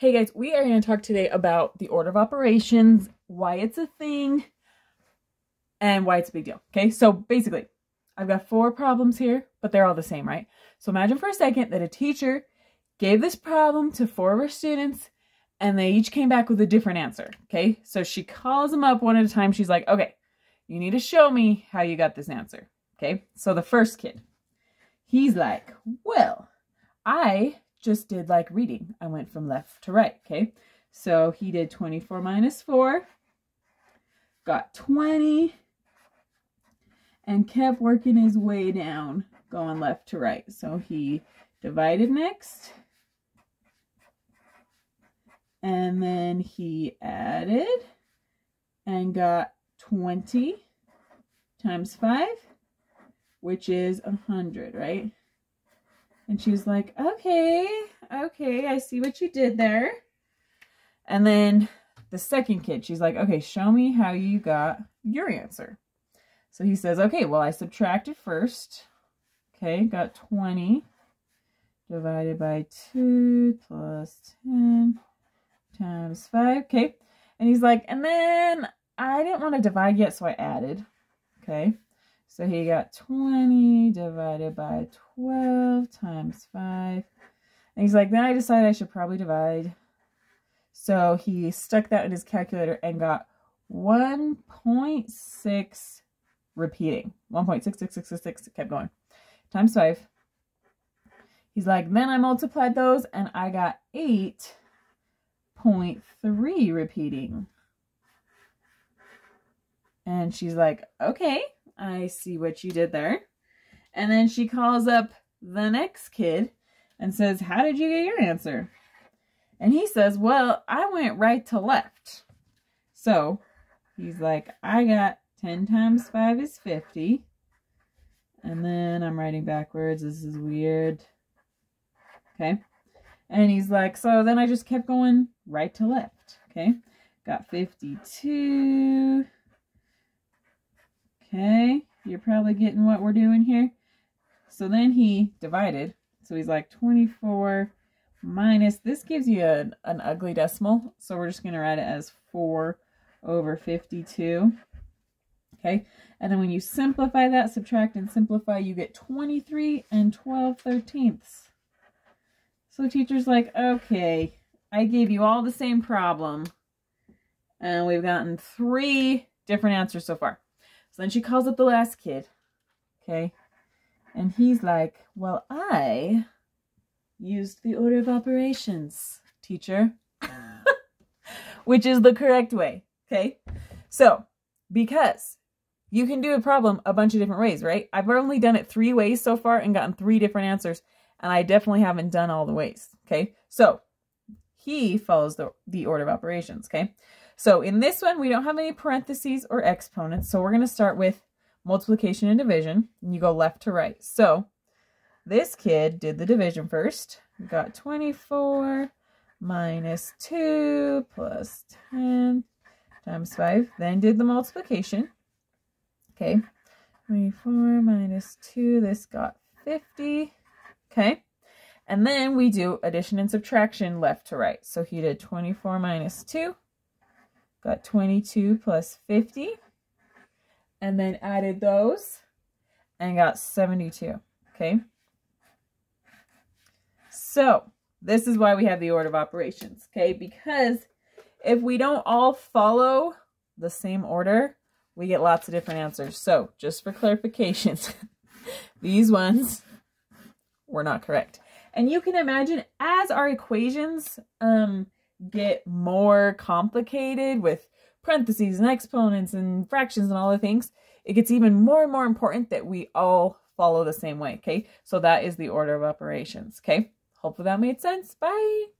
Hey guys, we are going to talk today about the order of operations, why it's a thing, and why it's a big deal. Okay, so basically, I've got four problems here, but they're all the same, right? So imagine for a second that a teacher gave this problem to four of her students, and they each came back with a different answer, okay? So she calls them up one at a time. She's like, okay, you need to show me how you got this answer, okay? So the first kid, he's like, well, I just did like reading. I went from left to right, okay? So he did 24 minus 4, got 20, and kept working his way down, going left to right. So he divided next, and then he added and got 20 times 5, which is 100, right? And she's like, okay, I see what you did there. And then the second kid, she's like, okay, show me how you got your answer. So he says, okay, well, I subtracted first. Okay, got 20 divided by 2 plus 10 times 5. Okay, and he's like, and then I didn't want to divide yet, so I added. Okay. So he got 20 divided by 12 times 5. And he's like, then I decided I should probably divide. So he stuck that in his calculator and got 1.6 repeating. 1.66666, kept going. Times 5. He's like, then I multiplied those and I got 8.3 repeating. And she's like, okay, I see what you did there. And then she calls up the next kid and says, how did you get your answer? And he says, well, I went right to left. So he's like, I got 10 times 5 is 50. And then I'm writing backwards. This is weird. Okay. And he's like, so then I just kept going right to left. Okay. Got 52. Okay, you're probably getting what we're doing here. So then he divided. So he's like 24 minus, this gives you an ugly decimal. So we're just going to write it as 4 over 52. Okay, and then when you simplify that, subtract and simplify, you get 23 and 12/13. So the teacher's like, okay, I gave you all the same problem. And we've gotten 3 different answers so far. So then she calls up the last kid, okay, and he's like, well, I used the order of operations, teacher, which is the correct way, okay? So, because you can do a problem a bunch of different ways, right? I've only done it 3 ways so far and gotten 3 different answers, and I definitely haven't done all the ways, okay? So, he follows the order of operations, okay? So in this one, we don't have any parentheses or exponents. So we're going to start with multiplication and division. And you go left to right. So this kid did the division first. Got 24 minus 2 plus 10 times 5. Then did the multiplication. Okay. 24 minus 2. This got 50. Okay. And then we do addition and subtraction left to right. So he did 24 minus 2. Got 22 plus 50, and then added those, and got 72, okay? So, this is why we have the order of operations, okay? Because if we don't all follow the same order, we get lots of different answers. So, just for clarification, these ones were not correct. And you can imagine, as our equations, get more complicated with parentheses and exponents and fractions and all the things, it gets even more and more important that we all follow the same way, okay? So that is the order of operations, okay? Hopefully that made sense. Bye!